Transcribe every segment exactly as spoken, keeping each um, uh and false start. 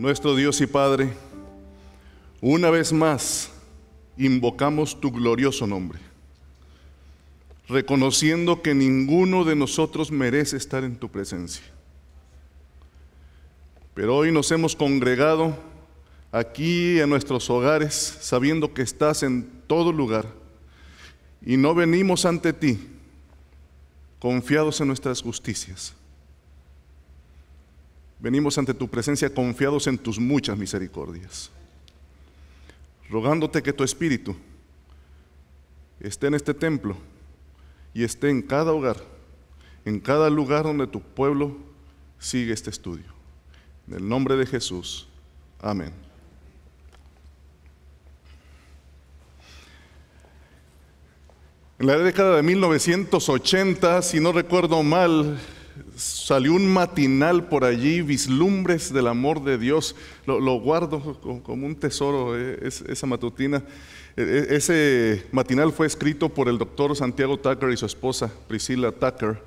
Nuestro Dios y Padre, una vez más invocamos tu glorioso nombre, reconociendo que ninguno de nosotros merece estar en tu presencia. Pero hoy nos hemos congregado aquí en nuestros hogares, sabiendo que estás en todo lugar, y no venimos ante ti confiados en nuestras justicias. Venimos ante tu presencia confiados en tus muchas misericordias, rogándote que tu Espíritu esté en este templo y esté en cada hogar, en cada lugar donde tu pueblo sigue este estudio. En el nombre de Jesús. Amén. En la década de mil novecientos ochenta, si no recuerdo mal, salió un matinal por allí, Vislumbres del Amor de Dios. Lo, lo guardo como un tesoro, eh, esa matutina. Ese matinal fue escrito por el doctor Santiago Tucker y su esposa Priscilla Tucker.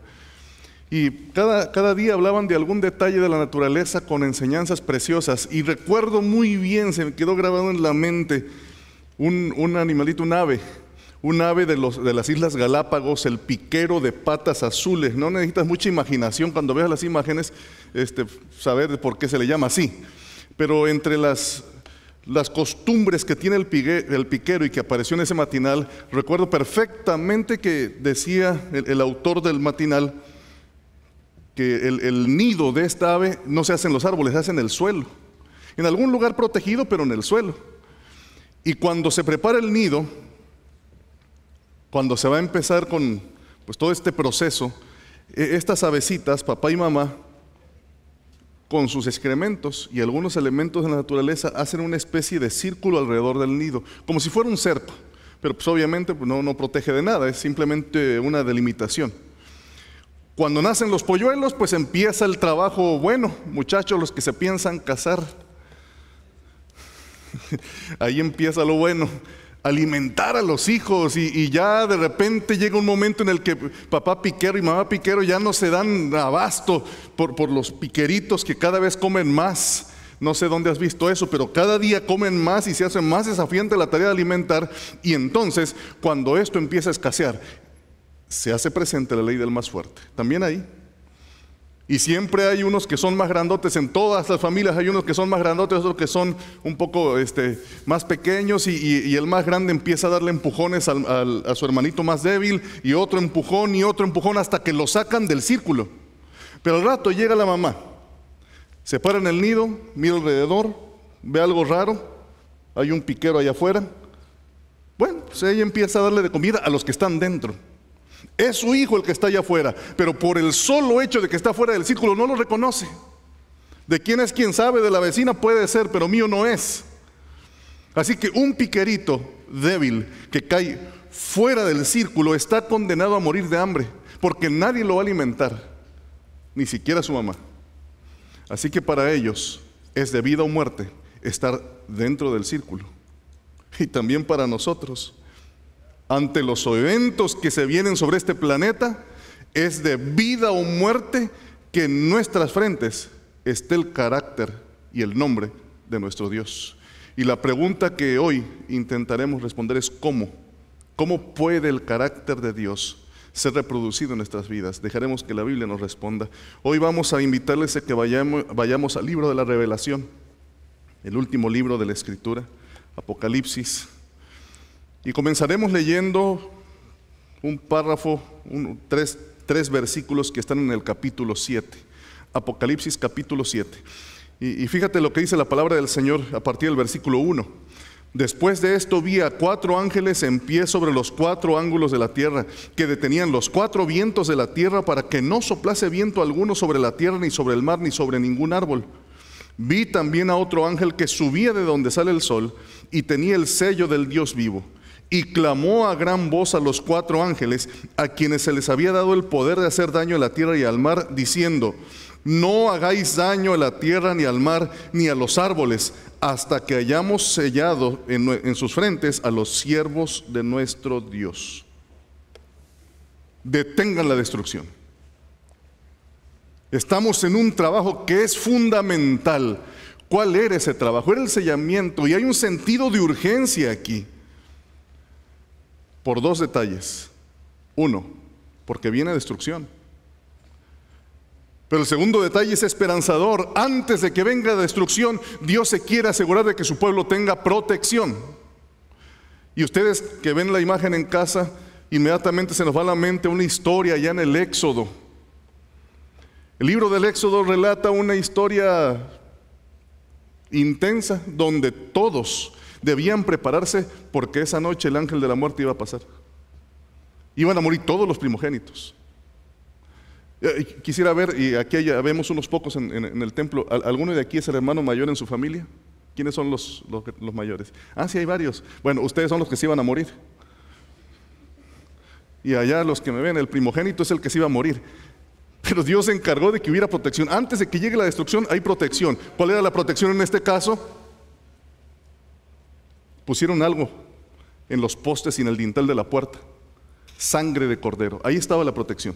Y cada, cada día hablaban de algún detalle de la naturaleza con enseñanzas preciosas. Y recuerdo muy bien, se me quedó grabado en la mente, un, un animalito, un ave. Un ave de, los, de las Islas Galápagos, el piquero de patas azules. No necesitas mucha imaginación cuando veas las imágenes, este, saber por qué se le llama así. Pero entre las, las costumbres que tiene el, pique, el piquero y que apareció en ese matinal, recuerdo perfectamente que decía el, el autor del matinal que el, el nido de esta ave no se hace en los árboles, se hace en el suelo. En algún lugar protegido, pero en el suelo. Y cuando se prepara el nido, cuando se va a empezar con pues, todo este proceso, estas avecitas, papá y mamá, con sus excrementos y algunos elementos de la naturaleza, hacen una especie de círculo alrededor del nido, como si fuera un cerco, pero pues, obviamente pues, no, no protege de nada, es simplemente una delimitación. Cuando nacen los polluelos, pues empieza el trabajo bueno, muchachos, los que se piensan casar. Ahí empieza lo bueno. Alimentar a los hijos y, y ya de repente llega un momento en el que papá piquero y mamá piquero ya no se dan abasto por, por los piqueritos que cada vez comen más. No sé dónde has visto eso, pero cada día comen más y se hace más desafiante la tarea de alimentar. Y entonces, cuando esto empieza a escasear, se hace presente la ley del más fuerte. También ahí. Y siempre hay unos que son más grandotes, en todas las familias hay unos que son más grandotes, otros que son un poco este, más pequeños y, y, y el más grande empieza a darle empujones al, al, a su hermanito más débil y otro empujón y otro empujón hasta que lo sacan del círculo. Pero al rato llega la mamá, se para en el nido, mira alrededor, ve algo raro, hay un piquero allá afuera. Bueno, pues ella empieza a darle de comida a los que están dentro. Es su hijo el que está allá afuera, pero por el solo hecho de que está fuera del círculo no lo reconoce. De quién es, quién sabe, de la vecina puede ser, pero mío no es. Así que un piquerito débil que cae fuera del círculo está condenado a morir de hambre, porque nadie lo va a alimentar, ni siquiera su mamá. Así que para ellos es de vida o muerte estar dentro del círculo. Y también para nosotros, ante los eventos que se vienen sobre este planeta, es de vida o muerte que en nuestras frentes esté el carácter y el nombre de nuestro Dios. Y la pregunta que hoy intentaremos responder es ¿cómo? ¿Cómo puede el carácter de Dios ser reproducido en nuestras vidas? Dejaremos que la Biblia nos responda. Hoy vamos a invitarles a que vayamos, vayamos al libro de la Revelación, el último libro de la Escritura, Apocalipsis. Y comenzaremos leyendo un párrafo, un, tres, tres versículos que están en el capítulo siete, Apocalipsis capítulo siete. Y, y fíjate lo que dice la palabra del Señor a partir del versículo uno. Después de esto vi a cuatro ángeles en pie sobre los cuatro ángulos de la tierra, que detenían los cuatro vientos de la tierra para que no soplase viento alguno sobre la tierra, ni sobre el mar, ni sobre ningún árbol. Vi también a otro ángel que subía de donde sale el sol y tenía el sello del Dios vivo. Y clamó a gran voz a los cuatro ángeles, a quienes se les había dado el poder de hacer daño a la tierra y al mar, diciendo: no hagáis daño a la tierra, ni al mar, ni a los árboles, hasta que hayamos sellado en, en sus frentes a los siervos de nuestro Dios. Detengan la destrucción. Estamos en un trabajo que es fundamental. ¿Cuál era ese trabajo? Era el sellamiento, y hay un sentido de urgencia aquí. Por dos detalles. Uno, porque viene destrucción. Pero el segundo detalle es esperanzador. Antes de que venga la destrucción, Dios se quiere asegurar de que su pueblo tenga protección. Y ustedes que ven la imagen en casa, inmediatamente se nos va a la mente una historia allá en el Éxodo. El libro del Éxodo relata una historia intensa donde todos debían prepararse porque esa noche el ángel de la muerte iba a pasar. Iban a morir todos los primogénitos. Eh, quisiera ver, y aquí ya vemos unos pocos en, en, en el templo. ¿Alguno de aquí es el hermano mayor en su familia? ¿Quiénes son los, los, los mayores? Ah, sí, hay varios. Bueno, ustedes son los que se iban a morir. Y allá los que me ven, el primogénito es el que se iba a morir. Pero Dios se encargó de que hubiera protección. Antes de que llegue la destrucción, hay protección. ¿Cuál era la protección en este caso? Pusieron algo en los postes y en el dintel de la puerta. Sangre de cordero. Ahí estaba la protección.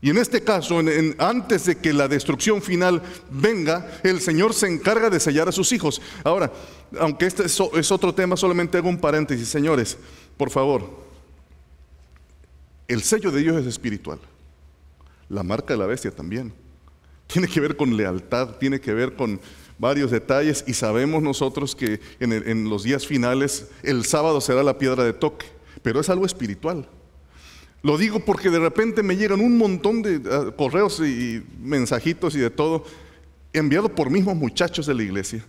Y en este caso, en, en, antes de que la destrucción final venga, el Señor se encarga de sellar a sus hijos. Ahora, aunque este es, es otro tema, solamente hago un paréntesis, señores, por favor. El sello de Dios es espiritual. La marca de la bestia también. Tiene que ver con lealtad, tiene que ver con varios detalles, y sabemos nosotros que en, el, en los días finales el sábado será la piedra de toque, pero es algo espiritual. Lo digo porque de repente me llegan un montón de uh, correos y mensajitos y de todo, enviado por mismos muchachos de la iglesia,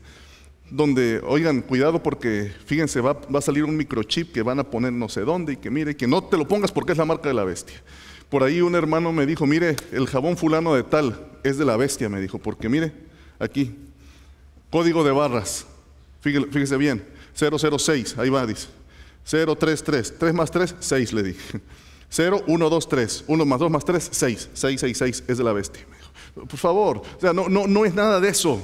donde, oigan, cuidado porque, fíjense, va, va a salir un microchip que van a poner no sé dónde, y que mire, que no te lo pongas porque es la marca de la bestia. Por ahí un hermano me dijo, mire, el jabón fulano de tal es de la bestia, me dijo, porque mire, aquí, código de barras, fíjese bien, cero cero seis, ahí va, dice, cero tres tres, tres más tres, seis, le dije, cero uno dos tres, uno más dos más tres, seis, seis seis seis, es de la bestia, me dijo. Por favor, o sea, no, no, no es nada de eso.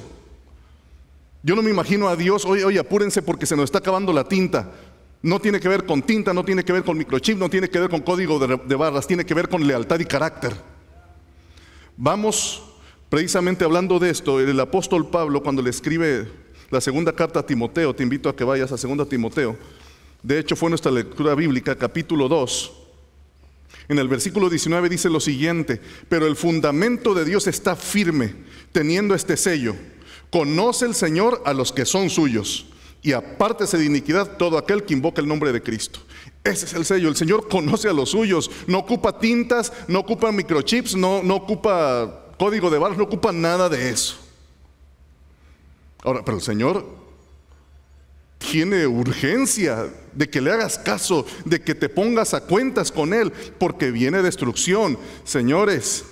Yo no me imagino a Dios, oye, oye, apúrense porque se nos está acabando la tinta. No tiene que ver con tinta, no tiene que ver con microchip, no tiene que ver con código de, de barras, tiene que ver con lealtad y carácter. Vamos, precisamente hablando de esto, el apóstol Pablo cuando le escribe la segunda carta a Timoteo, te invito a que vayas a segunda Timoteo, de hecho fue nuestra lectura bíblica, capítulo dos, en el versículo diecinueve dice lo siguiente, pero el fundamento de Dios está firme, teniendo este sello, conoce el Señor a los que son suyos. Y apártese de iniquidad todo aquel que invoca el nombre de Cristo. Ese es el sello. El Señor conoce a los suyos. No ocupa tintas, no ocupa microchips, no, no ocupa código de barras, no ocupa nada de eso. Ahora, pero el Señor tiene urgencia de que le hagas caso, de que te pongas a cuentas con Él, porque viene destrucción. Señores,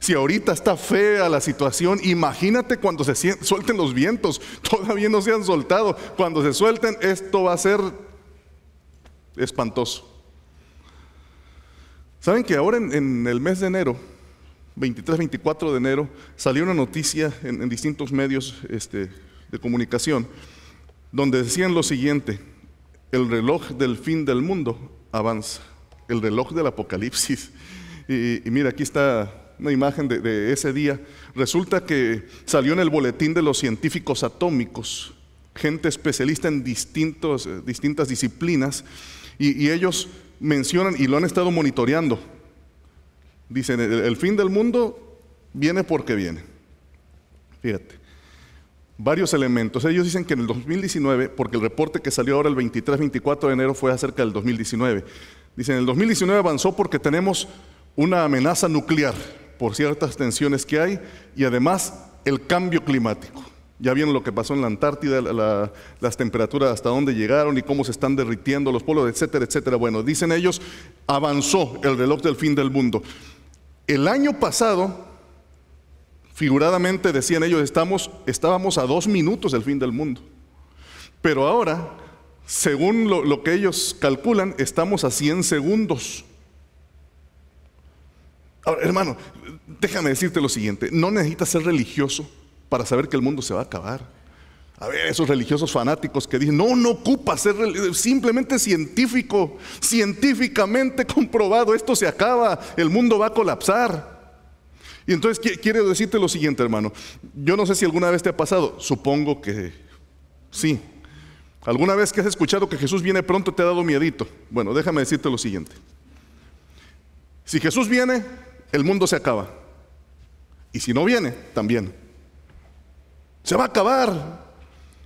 si ahorita está fea la situación, imagínate cuando se suelten los vientos. Todavía no se han soltado. Cuando se suelten, esto va a ser espantoso. ¿Saben que ahora en, en el mes de enero, veintitrés veinticuatro de enero, salió una noticia en, en distintos medios este, de comunicación, donde decían lo siguiente: el reloj del fin del mundo avanza, el reloj del apocalipsis. Y, y mira, aquí está una imagen de, de ese día. Resulta que salió en el boletín de los científicos atómicos, gente especialista en distintos, distintas disciplinas, y, y ellos mencionan, y lo han estado monitoreando, dicen, el, el fin del mundo viene porque viene. Fíjate, varios elementos. Ellos dicen que en el dos mil diecinueve, porque el reporte que salió ahora el veintitrés veinticuatro de enero fue acerca del dos mil diecinueve, dicen, el dos mil diecinueve avanzó porque tenemos una amenaza nuclear por ciertas tensiones que hay, y además el cambio climático. Ya vieron lo que pasó en la Antártida, la, la, las temperaturas hasta dónde llegaron y cómo se están derritiendo los polos, etcétera, etcétera. Bueno, dicen ellos, avanzó el reloj del fin del mundo. El año pasado, figuradamente decían ellos, estamos, estábamos a dos minutos del fin del mundo. Pero ahora, según lo, lo que ellos calculan, estamos a cien segundos. Ahora, hermano, déjame decirte lo siguiente, no necesitas ser religioso para saber que el mundo se va a acabar. A ver, esos religiosos fanáticos que dicen, no, no ocupa ser simplemente científico, científicamente comprobado, esto se acaba, el mundo va a colapsar. Y entonces qu- quiero decirte lo siguiente, hermano. Yo no sé si alguna vez te ha pasado, supongo que sí. ¿Alguna vez que has escuchado que Jesús viene pronto te ha dado miedito? Bueno, déjame decirte lo siguiente. Si Jesús viene, el mundo se acaba. Y si no viene, también. Se va a acabar.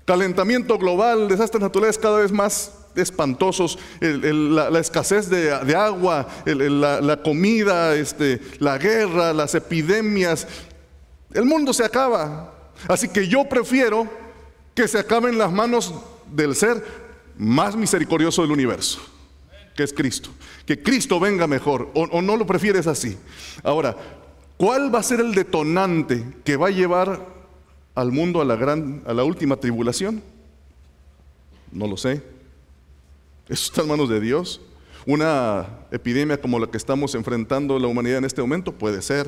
Calentamiento global, desastres naturales cada vez más espantosos, el, el, la, la escasez de, de agua, el, el, la, la comida, este, la guerra, las epidemias. El mundo se acaba. Así que yo prefiero que se acaben las manos del ser más misericordioso del universo, que es Cristo. Que Cristo venga mejor, o, o no lo prefieres así. Ahora, ¿cuál va a ser el detonante que va a llevar al mundo a la, gran, a la última tribulación? No lo sé. Eso está en manos de Dios. Una epidemia como la que estamos enfrentando la humanidad en este momento, puede ser.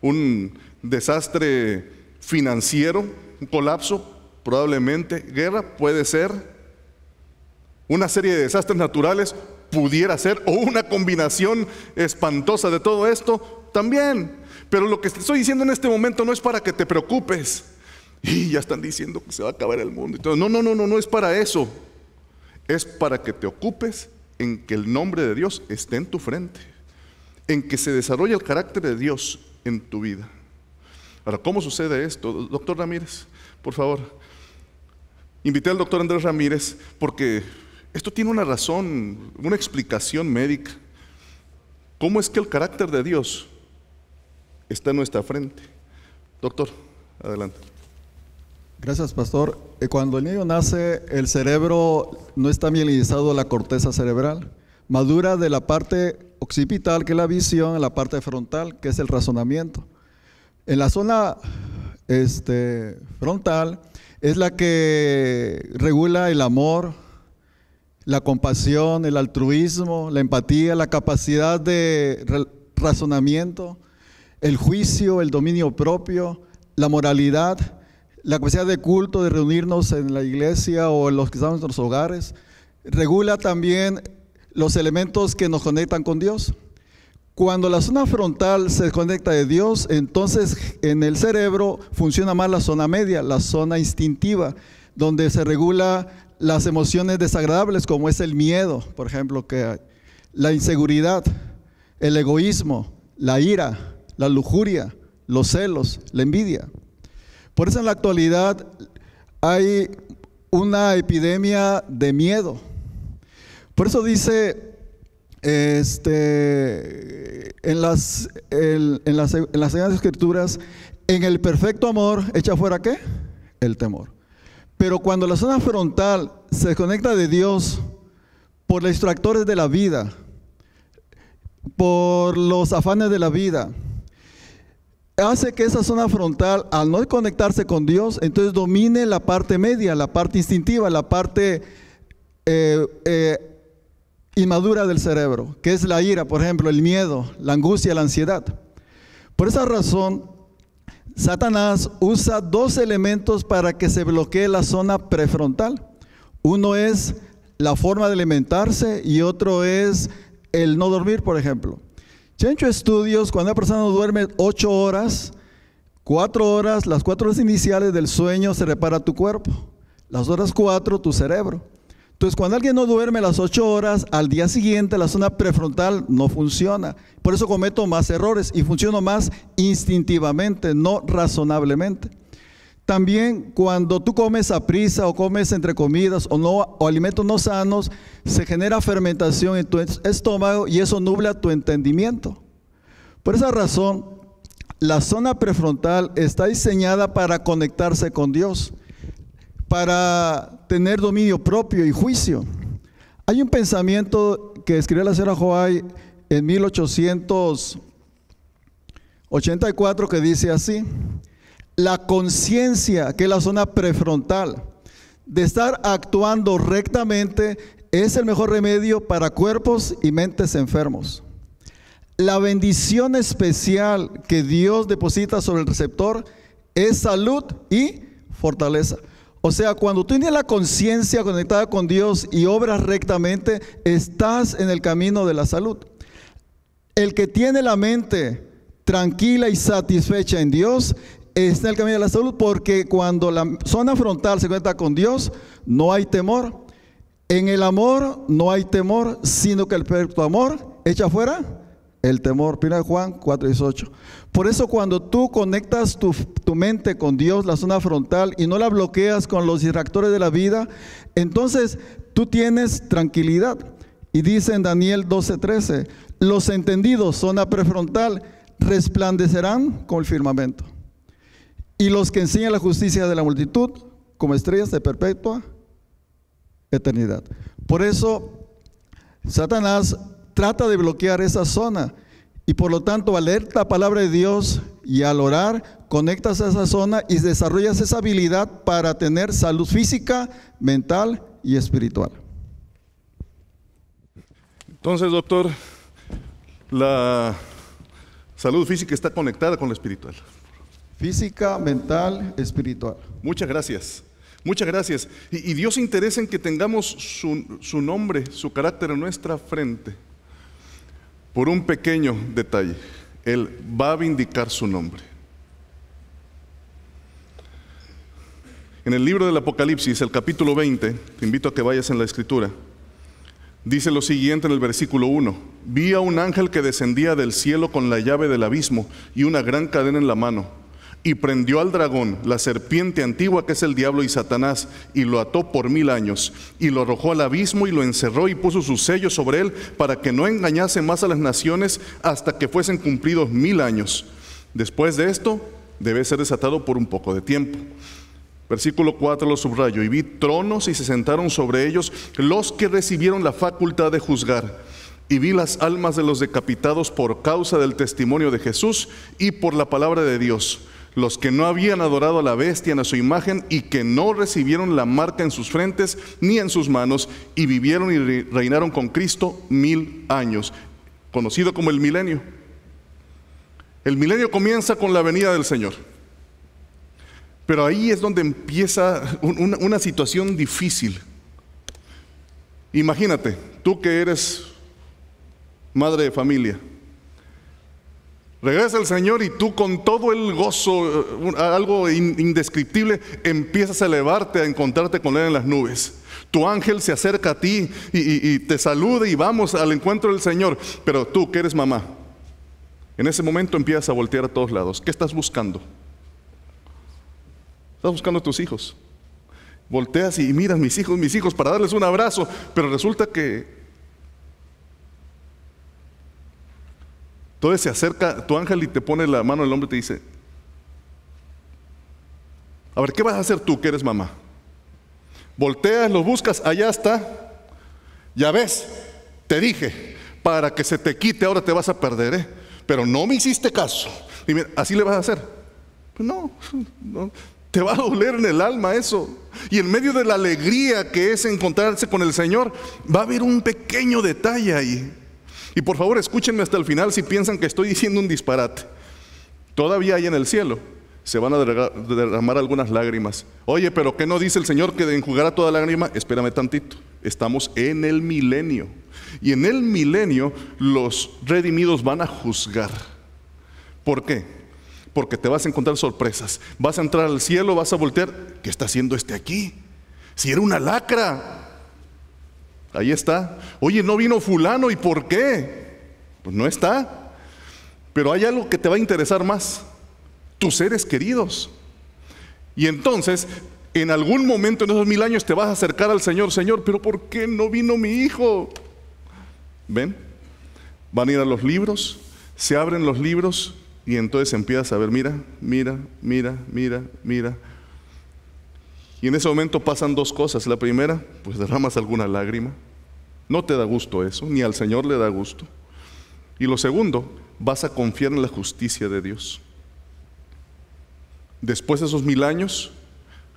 Un desastre financiero, un colapso, probablemente. Guerra, puede ser. Una serie de desastres naturales, pudiera ser. O una combinación espantosa de todo esto, también. Pero lo que te estoy diciendo en este momento no es para que te preocupes. Y ya están diciendo que se va a acabar el mundo. Entonces, no, no, no, no, no es para eso. Es para que te ocupes en que el nombre de Dios esté en tu frente, en que se desarrolle el carácter de Dios en tu vida. Ahora, ¿cómo sucede esto? Doctor Ramírez, por favor. Invité al doctor Andrés Ramírez porque esto tiene una razón, una explicación médica. ¿Cómo es que el carácter de Dios está en nuestra frente? Doctor, adelante. Gracias, pastor. Cuando el niño nace, el cerebro no está mielinizado, la corteza cerebral. Madura de la parte occipital, que es la visión, la parte frontal, que es el razonamiento. En la zona este, frontal es la que regula el amor, la compasión, el altruismo, la empatía, la capacidad de razonamiento, el juicio, el dominio propio, la moralidad, la capacidad de culto, de reunirnos en la iglesia o en los que estamos en nuestros hogares. Regula también los elementos que nos conectan con Dios. Cuando la zona frontal se conecta de Dios, entonces en el cerebro funciona más la zona media, la zona instintiva, donde se regula las emociones desagradables, como es el miedo, por ejemplo, que hay, la inseguridad, el egoísmo, la ira, la lujuria, los celos, la envidia. Por eso en la actualidad hay una epidemia de miedo. Por eso dice este, en, las, el, en, las, en las Sagradas Escrituras, en el perfecto amor echa fuera ¿qué? El temor. Pero cuando la zona frontal se desconecta de Dios por los distractores de la vida, por los afanes de la vida, hace que esa zona frontal, al no conectarse con Dios, entonces domine la parte media, la parte instintiva, la parte eh, eh, inmadura del cerebro, que es la ira, por ejemplo, el miedo, la angustia, la ansiedad. Por esa razón, Satanás usa dos elementos para que se bloquee la zona prefrontal. Uno es la forma de alimentarse y otro es el no dormir, por ejemplo. Se han hecho estudios, cuando una persona duerme ocho horas, cuatro horas, las cuatro horas iniciales del sueño se repara tu cuerpo, las horas cuatro tu cerebro. Entonces cuando alguien no duerme las ocho horas, al día siguiente la zona prefrontal no funciona. Por eso cometo más errores y funciono más instintivamente, no razonablemente. También cuando tú comes a prisa o comes entre comidas o, no, o alimentos no sanos, se genera fermentación en tu estómago y eso nubla tu entendimiento. Por esa razón, la zona prefrontal está diseñada para conectarse con Dios, para tener dominio propio y juicio. Hay un pensamiento que escribió la señora Joay en mil ochocientos ochenta y cuatro que dice así: la conciencia, que es la zona prefrontal, de estar actuando rectamente, es el mejor remedio para cuerpos y mentes enfermos. La bendición especial que Dios deposita sobre el receptor es salud y fortaleza. O sea, cuando tú tienes la conciencia conectada con Dios y obras rectamente, estás en el camino de la salud. El que tiene la mente tranquila y satisfecha en Dios, está en el camino de la salud, porque cuando la zona frontal se encuentra con Dios, no hay temor. En el amor no hay temor, sino que el perfecto amor echa fuera el temor. Primera de Juan cuatro dieciocho. Por eso cuando tú conectas tu, tu mente con Dios, la zona frontal, y no la bloqueas con los distractores de la vida, entonces tú tienes tranquilidad. Y dice en Daniel doce trece, los entendidos, zona prefrontal, resplandecerán como el firmamento. Y los que enseñan la justicia de la multitud, como estrellas de perpetua eternidad. Por eso Satanás trata de bloquear esa zona, y por lo tanto al leer la palabra de Dios y al orar, conectas a esa zona y desarrollas esa habilidad para tener salud física, mental y espiritual. Entonces, doctor, la salud física está conectada con la espiritual. Física, mental, espiritual. Muchas gracias. Muchas gracias. Y, y Dios interesa en que tengamos su, su nombre, su carácter en nuestra frente. Por un pequeño detalle, Él va a vindicar su nombre. En el libro del Apocalipsis, el capítulo veinte, te invito a que vayas en la escritura, dice lo siguiente en el versículo uno. Vi a un ángel que descendía del cielo con la llave del abismo y una gran cadena en la mano. Y prendió al dragón, la serpiente antigua que es el diablo y Satanás, y lo ató por mil años, y lo arrojó al abismo y lo encerró y puso su sello sobre él para que no engañase más a las naciones hasta que fuesen cumplidos mil años. Después de esto, debe ser desatado por un poco de tiempo. Versículo cuatro lo subrayo. Y vi tronos y se sentaron sobre ellos los que recibieron la facultad de juzgar. Y vi las almas de los decapitados por causa del testimonio de Jesús y por la palabra de Dios, los que no habían adorado a la bestia ni a su imagen y que no recibieron la marca en sus frentes ni en sus manos, y vivieron y reinaron con Cristo mil años, conocido como el milenio. El milenio comienza con la venida del Señor, pero ahí es donde empieza una, una situación difícil. Imagínate, tú que eres madre de familia, regresa el Señor y tú con todo el gozo, algo indescriptible, empiezas a elevarte, a encontrarte con Él en las nubes. Tu ángel se acerca a ti y, y, y te saluda y vamos al encuentro del Señor. Pero tú que eres mamá, en ese momento empiezas a voltear a todos lados. ¿Qué estás buscando? Estás buscando a tus hijos. Volteas y miras, mis hijos, mis hijos, para darles un abrazo. Pero resulta que entonces se acerca tu ángel y te pone la mano en el hombro y te dice, a ver, ¿qué vas a hacer tú que eres mamá? Volteas, los buscas, allá está. Ya ves, te dije, para que se te quite ahora te vas a perder, ¿eh? Pero no me hiciste caso. Y mira, ¿así le vas a hacer? Pues no, no, te va a doler en el alma eso. Y en medio de la alegría que es encontrarse con el Señor, va a haber un pequeño detalle ahí. Y por favor, escúchenme hasta el final si piensan que estoy diciendo un disparate. Todavía hay en el cielo, se van a derramar algunas lágrimas. Oye, pero ¿qué no dice el Señor que enjugará toda lágrima? Espérame tantito, estamos en el milenio. Y en el milenio los redimidos van a juzgar. ¿Por qué? Porque te vas a encontrar sorpresas. Vas a entrar al cielo, vas a voltear. ¿Qué está haciendo este aquí? Si era una lacra. Ahí está. Oye, no vino fulano, ¿y por qué? Pues no está. Pero hay algo que te va a interesar más. Tus seres queridos. Y entonces, en algún momento en esos mil años te vas a acercar al Señor. Señor, ¿pero por qué no vino mi hijo? ¿Ven? Van a ir a los libros, se abren los libros y entonces empiezas a ver, mira, mira, mira, mira, mira. Y en ese momento pasan dos cosas. La primera, pues derramas alguna lágrima. No te da gusto eso, ni al Señor le da gusto. Y lo segundo, vas a confiar en la justicia de Dios. Después de esos mil años,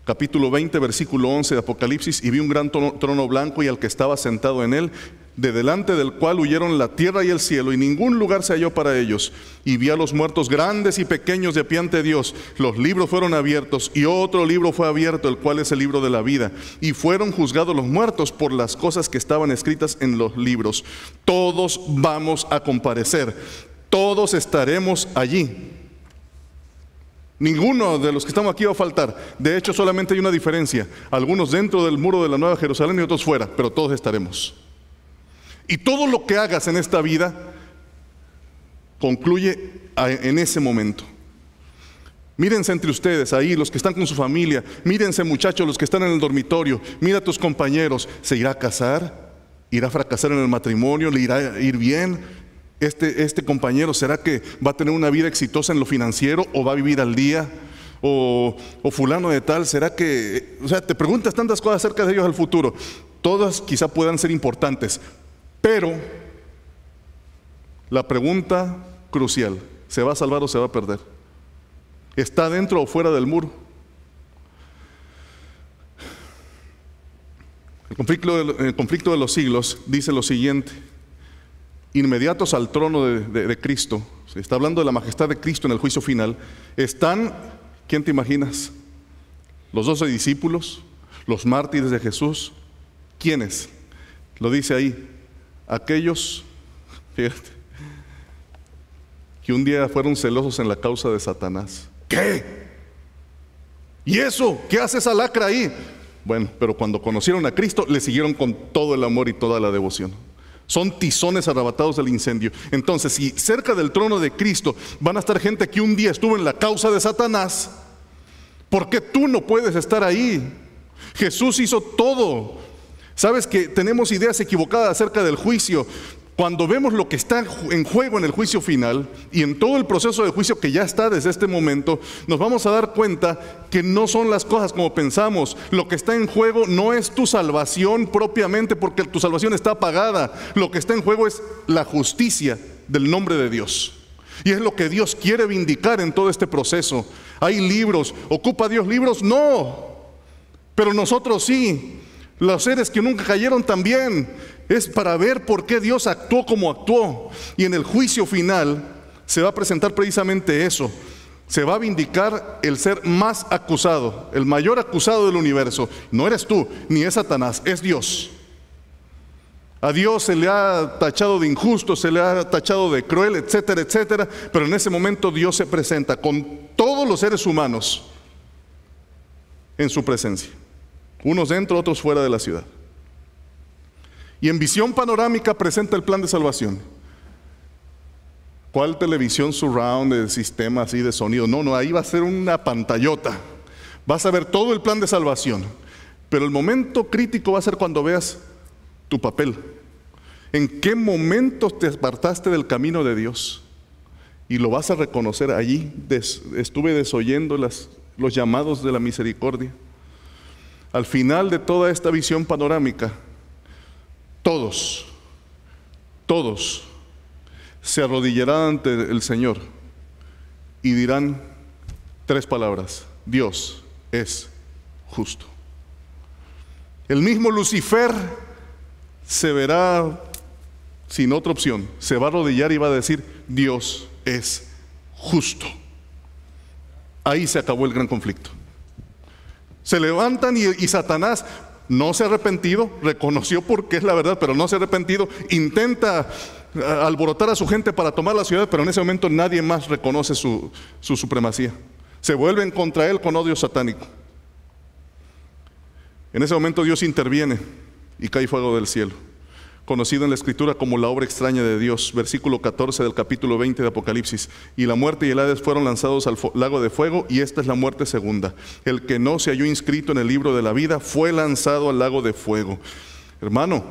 capítulo veinte, versículo once de Apocalipsis, y vi un gran trono blanco y al que estaba sentado en él, de delante del cual huyeron la tierra y el cielo, y ningún lugar se halló para ellos. Y vi a los muertos grandes y pequeños de pie ante Dios. Los libros fueron abiertos, y otro libro fue abierto, el cual es el libro de la vida. Y fueron juzgados los muertos por las cosas que estaban escritas en los libros. Todos vamos a comparecer. todos estaremos allí. Ninguno de los que estamos aquí va a faltar. De hecho, solamente hay una diferencia. Algunos dentro del muro de la Nueva Jerusalén y otros fuera, pero todos estaremos. Y todo lo que hagas en esta vida concluye en ese momento. Mírense entre ustedes ahí, los que están con su familia. Mírense, muchachos, los que están en el dormitorio. Mira a tus compañeros. ¿Se irá a casar? ¿Irá a fracasar en el matrimonio? ¿Le irá a ir bien? Este, este compañero, ¿será que va a tener una vida exitosa en lo financiero o va a vivir al día? O, o fulano de tal, ¿será que...? O sea, te preguntas tantas cosas acerca de ellos al futuro. Todas quizá puedan ser importantes, pero la pregunta crucial, ¿se va a salvar o se va a perder? ¿Está dentro o fuera del muro? El conflicto de, el conflicto de los siglos dice lo siguiente: inmediatos al trono de, de, de Cristo, se está hablando de la majestad de Cristo en el juicio final, están, ¿quién te imaginas? Los doce discípulos, los mártires de Jesús. ¿Quiénes? Lo dice ahí, aquellos, fíjate, que un día fueron celosos en la causa de Satanás. ¿Qué? ¿Y eso? ¿Qué hace esa lacra ahí? Bueno, pero cuando conocieron a Cristo, le siguieron con todo el amor y toda la devoción. Son tizones arrebatados del incendio. Entonces, si cerca del trono de Cristo van a estar gente que un día estuvo en la causa de Satanás, ¿por qué tú no puedes estar ahí? Jesús hizo todo. Sabes que tenemos ideas equivocadas acerca del juicio. Cuando vemos lo que está en juego en el juicio final y en todo el proceso de juicio que ya está desde este momento, nos vamos a dar cuenta que no son las cosas como pensamos. Lo que está en juego no es tu salvación propiamente, porque tu salvación está pagada. Lo que está en juego es la justicia del nombre de Dios. Y es lo que Dios quiere vindicar en todo este proceso. ¿Hay libros? ¿Ocupa Dios libros? No. Pero nosotros sí. Los seres que nunca cayeron también. Es para ver por qué Dios actuó como actuó. Y en el juicio final se va a presentar precisamente eso. Se va a vindicar el ser más acusado, el mayor acusado del universo. No eres tú, ni es Satanás, es Dios. A Dios se le ha tachado de injusto, se le ha tachado de cruel, etcétera, etcétera. Pero en ese momento Dios se presenta con todos los seres humanos en su presencia. Unos dentro, otros fuera de la ciudad. Y en visión panorámica presenta el plan de salvación. ¿Cuál televisión surround, de sistema así de sonido? No, no, ahí va a ser una pantallota. Vas a ver todo el plan de salvación. Pero el momento crítico va a ser cuando veas tu papel. ¿En qué momento te apartaste del camino de Dios? Y lo vas a reconocer allí. Des, estuve desoyendo las, los llamados de la misericordia. Al final de toda esta visión panorámica, Todos, todos se arrodillarán ante el Señor y dirán tres palabras: Dios es justo. El mismo Lucifer se verá sin otra opción, se va a arrodillar y va a decir: Dios es justo. Ahí se acabó el gran conflicto. Se levantan y, y Satanás... No se ha arrepentido, reconoció porque es la verdad, pero no se ha arrepentido. Intenta alborotar a su gente para tomar la ciudad, pero en ese momento nadie más reconoce su, su supremacía. Se vuelven contra él con odio satánico. En ese momento Dios interviene y cae fuego del cielo, conocido en la Escritura como la obra extraña de Dios, versículo catorce del capítulo veinte de Apocalipsis. Y la muerte y el Hades fueron lanzados al lago de fuego, y esta es la muerte segunda. El que no se halló inscrito en el libro de la vida fue lanzado al lago de fuego. Hermano,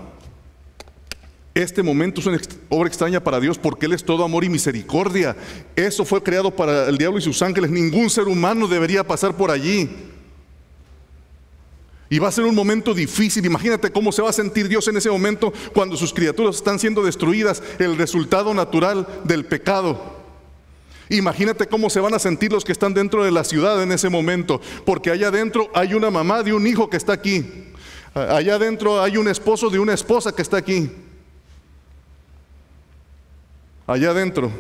este momento es una obra extraña para Dios porque Él es todo amor y misericordia. Eso fue creado para el diablo y sus ángeles. Ningún ser humano debería pasar por allí. Y va a ser un momento difícil. Imagínate cómo se va a sentir Dios en ese momento cuando sus criaturas están siendo destruidas, el resultado natural del pecado. Imagínate cómo se van a sentir los que están dentro de la ciudad en ese momento, porque allá adentro hay una mamá de un hijo que está aquí. Allá adentro hay un esposo de una esposa que está aquí. Allá adentro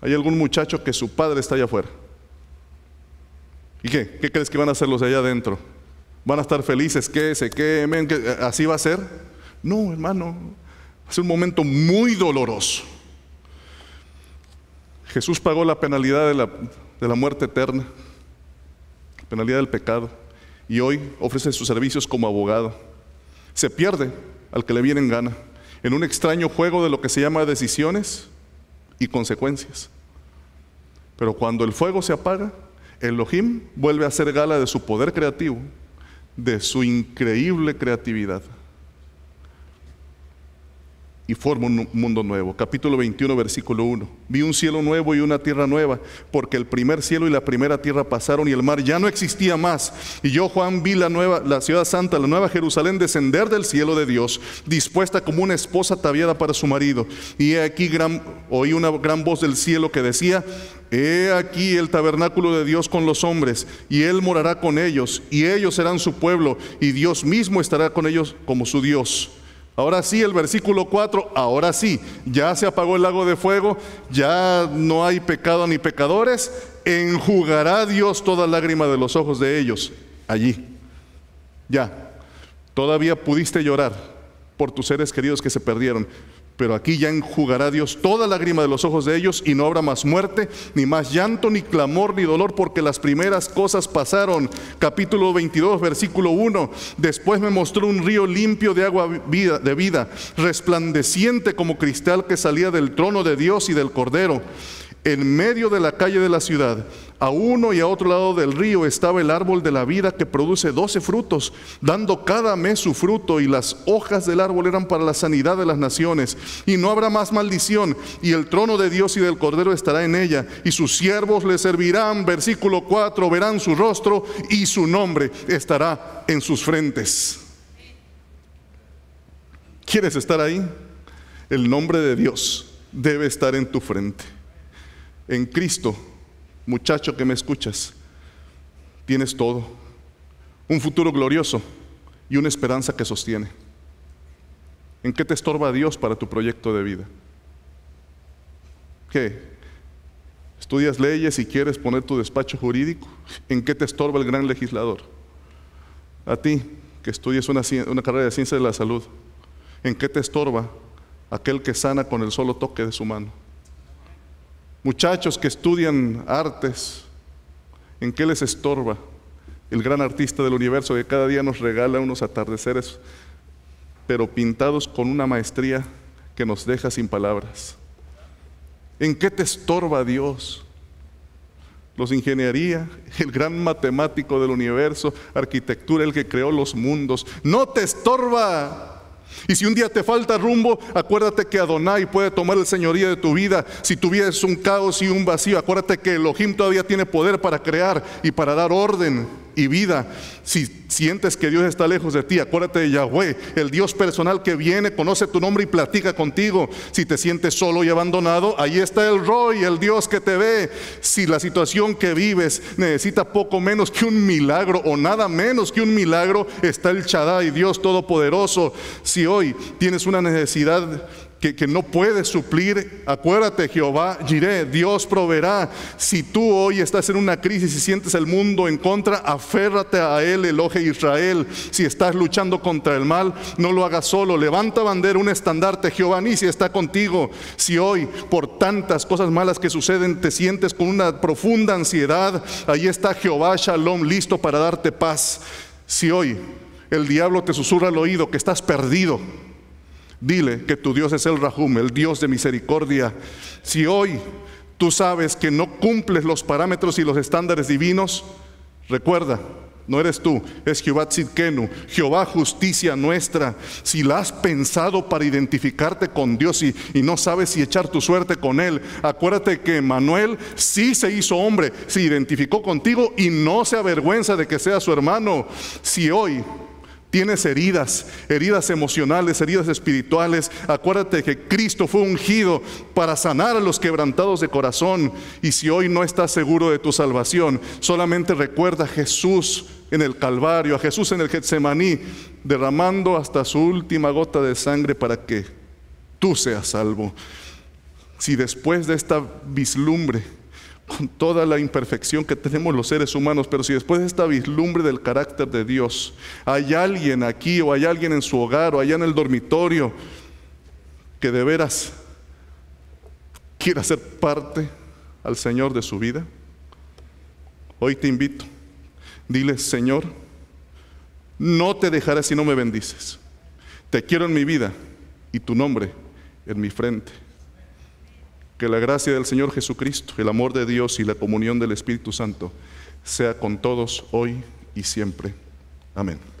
hay algún muchacho que su padre está allá afuera. ¿Y qué? ¿Qué crees que van a hacer los de allá adentro? Van a estar felices, que se quemen, que así va a ser. No, hermano, es un momento muy doloroso. Jesús pagó la penalidad de la, de la muerte eterna, la penalidad del pecado, y hoy ofrece sus servicios como abogado. Se pierde al que le viene en gana, en un extraño juego de lo que se llama decisiones y consecuencias. Pero cuando el fuego se apaga, Elohim vuelve a hacer gala de su poder creativo, de su increíble creatividad, y forma un mundo nuevo. Capítulo veintiuno, versículo uno. Vi un cielo nuevo y una tierra nueva, porque el primer cielo y la primera tierra pasaron y el mar ya no existía más. Y yo, Juan, vi la nueva, la ciudad santa, la nueva Jerusalén, descender del cielo de Dios, dispuesta como una esposa ataviada para su marido. Y he aquí gran, oí una gran voz del cielo que decía: He aquí el tabernáculo de Dios con los hombres, y Él morará con ellos, y ellos serán su pueblo, y Dios mismo estará con ellos como su Dios. Ahora sí, el versículo cuatro, ahora sí, ya se apagó el lago de fuego, ya no hay pecado ni pecadores, enjugará Dios toda lágrima de los ojos de ellos, allí. Ya, todavía pudiste llorar por tus seres queridos que se perdieron, pero aquí ya enjugará Dios toda lágrima de los ojos de ellos y no habrá más muerte, ni más llanto, ni clamor, ni dolor, porque las primeras cosas pasaron. Capítulo veintidós, versículo uno. Después me mostró un río limpio de agua vida, de vida, resplandeciente como cristal que salía del trono de Dios y del Cordero. En medio de la calle de la ciudad, a uno y a otro lado del río, estaba el árbol de la vida que produce doce frutos, dando cada mes su fruto, y las hojas del árbol eran para la sanidad de las naciones. Y no habrá más maldición, y el trono de Dios y del Cordero estará en ella, y sus siervos le servirán. Versículo cuatro, verán su rostro y su nombre estará en sus frentes. ¿Quieres estar ahí? El nombre de Dios debe estar en tu frente. En Cristo, muchacho que me escuchas, tienes todo, un futuro glorioso y una esperanza que sostiene. ¿En qué te estorba Dios para tu proyecto de vida? ¿Qué? ¿Estudias leyes y quieres poner tu despacho jurídico? ¿En qué te estorba el gran legislador? A ti, que estudias una, una carrera de ciencia de la salud, ¿en qué te estorba aquel que sana con el solo toque de su mano? Muchachos que estudian artes, ¿en qué les estorba el gran artista del universo que cada día nos regala unos atardeceres, pero pintados con una maestría que nos deja sin palabras? ¿En qué te estorba Dios? Los ingeniería, el gran matemático del universo, arquitectura, el que creó los mundos, no te estorba. Y si un día te falta rumbo, acuérdate que Adonai puede tomar el señorío de tu vida. Si tuvieras un caos y un vacío, acuérdate que Elohim todavía tiene poder para crear y para dar orden y vida. Si sientes que Dios está lejos de ti, acuérdate de Yahweh, el Dios personal que viene, conoce tu nombre y platica contigo. Si te sientes solo y abandonado, ahí está el Roy, el Dios que te ve. Si la situación que vives necesita poco menos que un milagro o nada menos que un milagro, está el Shaddai, Dios Todopoderoso. Si hoy tienes una necesidad Que, que no puedes suplir, acuérdate, Jehová Jireh, Dios proveerá. Si tú hoy estás en una crisis y sientes el mundo en contra, aférrate a Él, Elohe Israel. Si estás luchando contra el mal, no lo hagas solo, levanta bandera, un estandarte, Jehová Nisi está contigo. Si hoy, por tantas cosas malas que suceden, te sientes con una profunda ansiedad, ahí está Jehová Shalom, listo para darte paz. Si hoy el diablo te susurra al oído que estás perdido, dile que tu Dios es el Rahum, el Dios de misericordia. Si hoy tú sabes que no cumples los parámetros y los estándares divinos, recuerda, no eres tú, es Jehová Tzidkenu, Jehová justicia nuestra. Si la has pensado para identificarte con Dios y, y no sabes si echar tu suerte con Él, acuérdate que Manuel sí se hizo hombre, se identificó contigo y no se avergüenza de que sea su hermano. Si hoy tienes heridas, heridas emocionales, heridas espirituales, acuérdate que Cristo fue ungido para sanar a los quebrantados de corazón. Y si hoy no estás seguro de tu salvación, solamente recuerda a Jesús en el Calvario, a Jesús en el Getsemaní, derramando hasta su última gota de sangre para que tú seas salvo. Si después de esta vislumbre, con toda la imperfección que tenemos los seres humanos, pero si después de esta vislumbre del carácter de Dios, hay alguien aquí o hay alguien en su hogar o allá en el dormitorio que de veras quiera ser parte al Señor de su vida? Hoy te invito, dile: Señor, no te dejaré si no me bendices. Te quiero en mi vida y tu nombre en mi frente. Que la gracia del Señor Jesucristo, el amor de Dios y la comunión del Espíritu Santo sea con todos hoy y siempre. Amén.